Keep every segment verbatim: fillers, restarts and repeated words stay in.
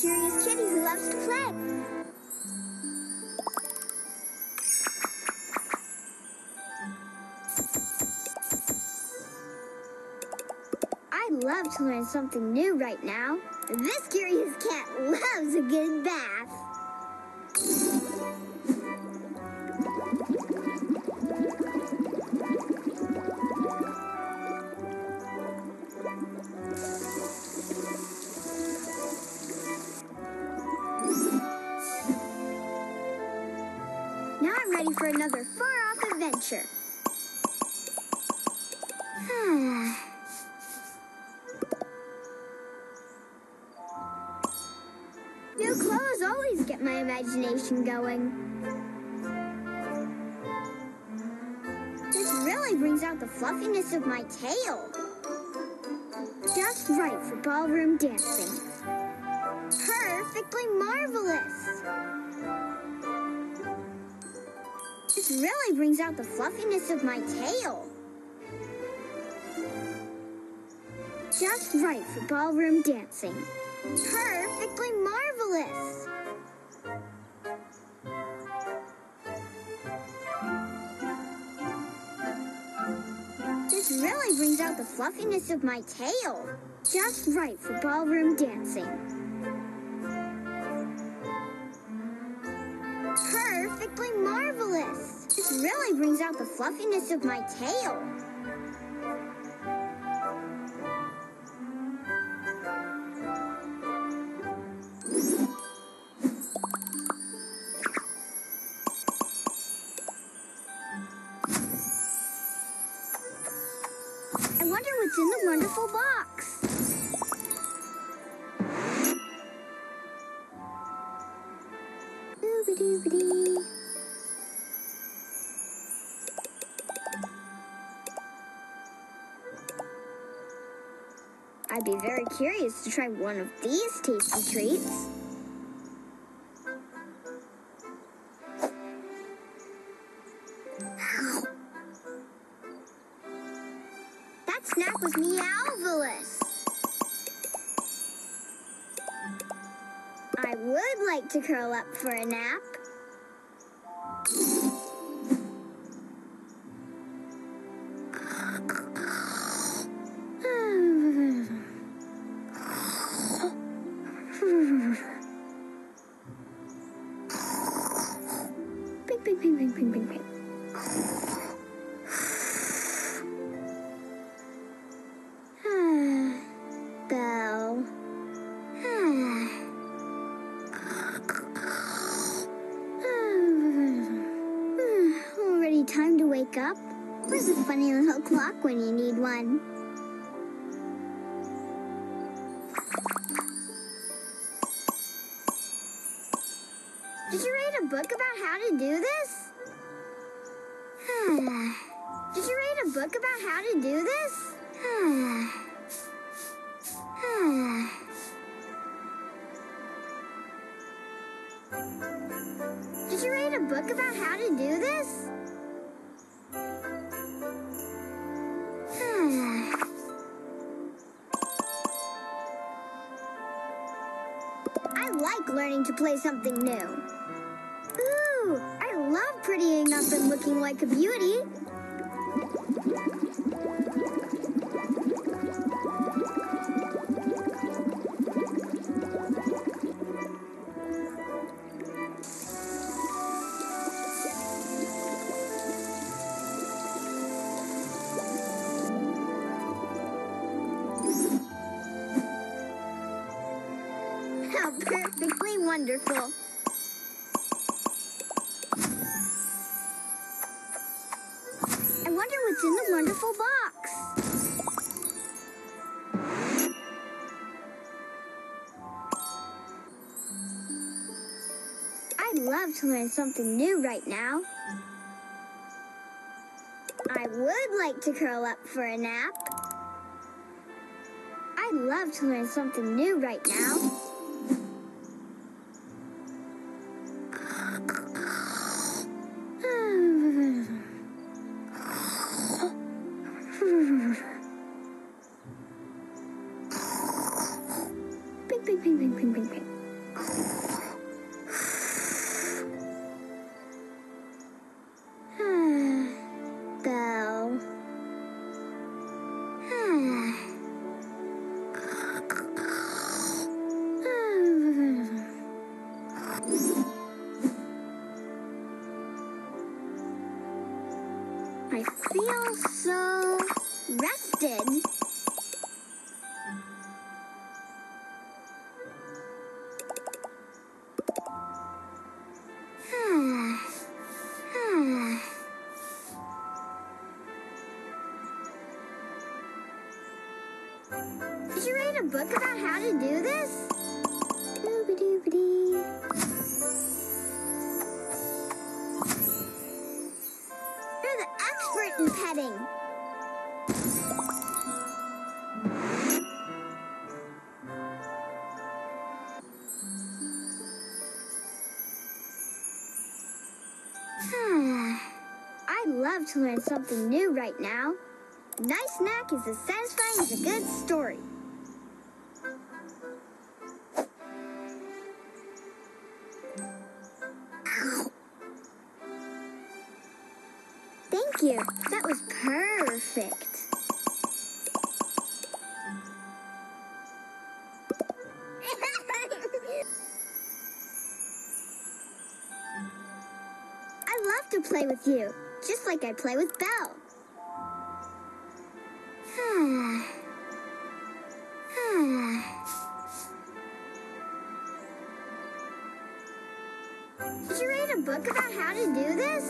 curious kitty who loves to play. I'd love to learn something new right now. This curious cat loves a good bath. Now I'm ready for another far-off adventure. New clothes always get my imagination going. This really brings out the fluffiness of my tail. Just right for ballroom dancing. Perfectly marvelous. This really brings out the fluffiness of my tail. Just right for ballroom dancing. Perfectly marvelous! This really brings out the fluffiness of my tail. Just right for ballroom dancing. Perfectly marvelous! This really brings out the fluffiness of my tail. I wonder what's in the wonderful box. Oobidoobidee. I'd be very curious to try one of these tasty treats. Snack was meowvelous. I would like to curl up for a nap. Ping, ping, ping, ping, ping, ping, ping. Time to wake up. Where's a funny little clock when you need one? Did you read a book about how to do this? Did you read a book about how to do this? Did you read a book about how to do this? I like learning to play something new. Ooh, I love prettying up and looking like a beauty. How perfectly wonderful. I wonder what's in the wonderful box. I'd love to learn something new right now. I would like to curl up for a nap. I'd love to learn something new right now. Ping, ping, ping, ping, ping, ping. dead. Did you read a book about how to do this? You're the expert in petting. I love to learn something new right now. A nice snack is as satisfying as a good story. Thank you. That was perfect. I love to play with you, just like I play with Belle. Did you read a book about how to do this?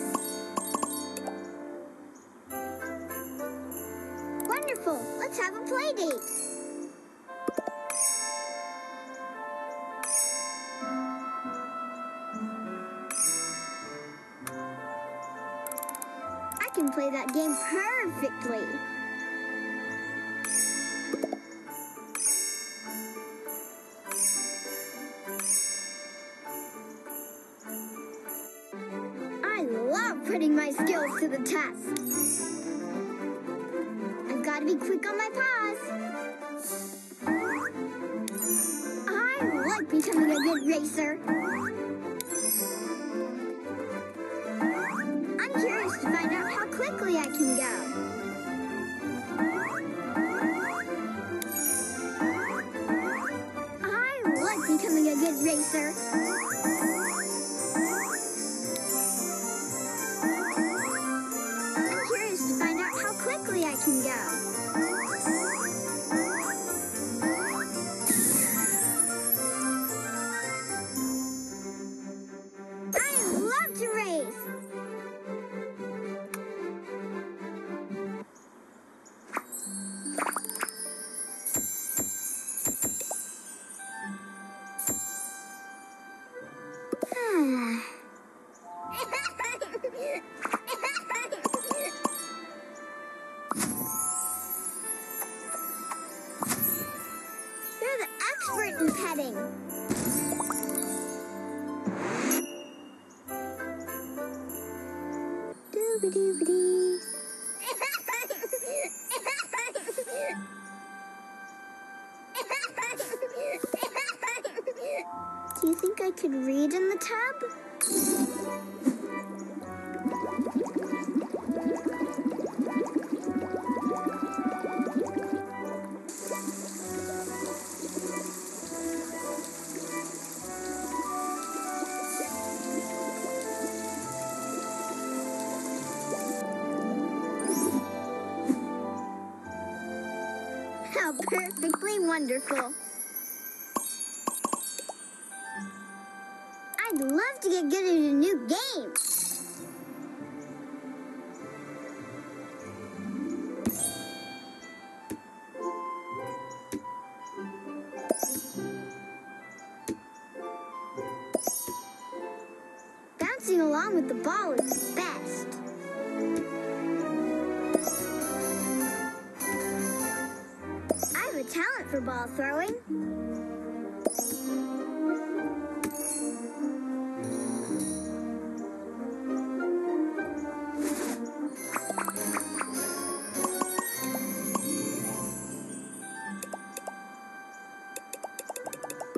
Wonderful! Let's have a play date! I can play that game perfectly! I love putting my skills to the test! Gotta be quick on my paws. I like becoming a good racer. I'm curious to find out how quickly I can go. I like becoming a good racer. I'm curious to find out how quickly I can go. And petting. Dooby dooby dee. Do you think I could read in the tub? How perfectly wonderful. I'd love to get good at a new game. Bouncing along with the ball is best. Talent for ball throwing.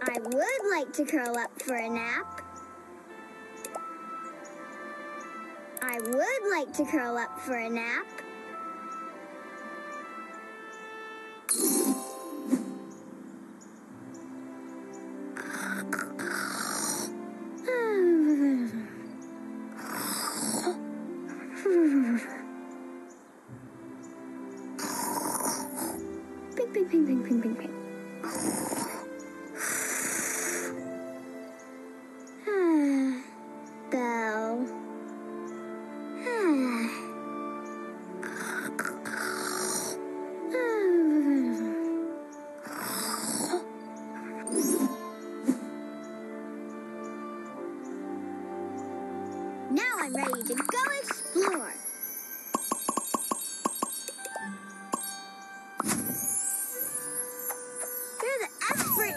I would like to curl up for a nap. I would like to curl up for a nap. ping, ping, ping, ping, ping, ping. Ah, Belle. Ah. Now I'm ready to go explore.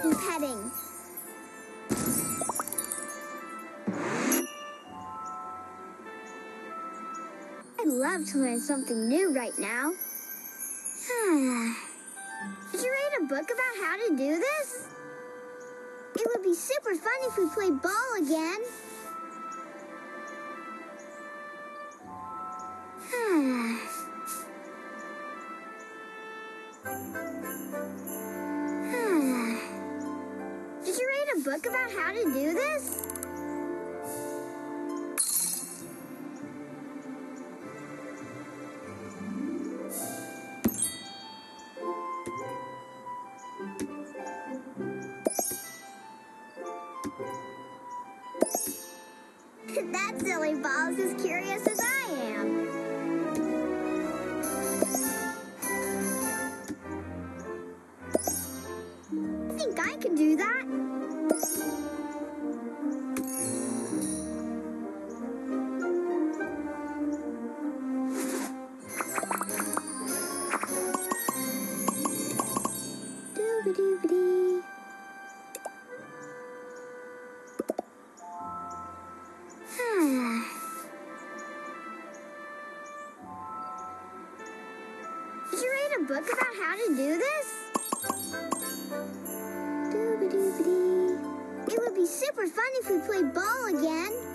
And petting. I'd love to learn something new right now. Did you read a book about how to do this? It would be super fun if we played ball again. Book about how to do this? That silly ball's as curious as I am. I think I can do that. Did you read a book about how to do this? Doobie doobie. It would be super fun if we played ball again.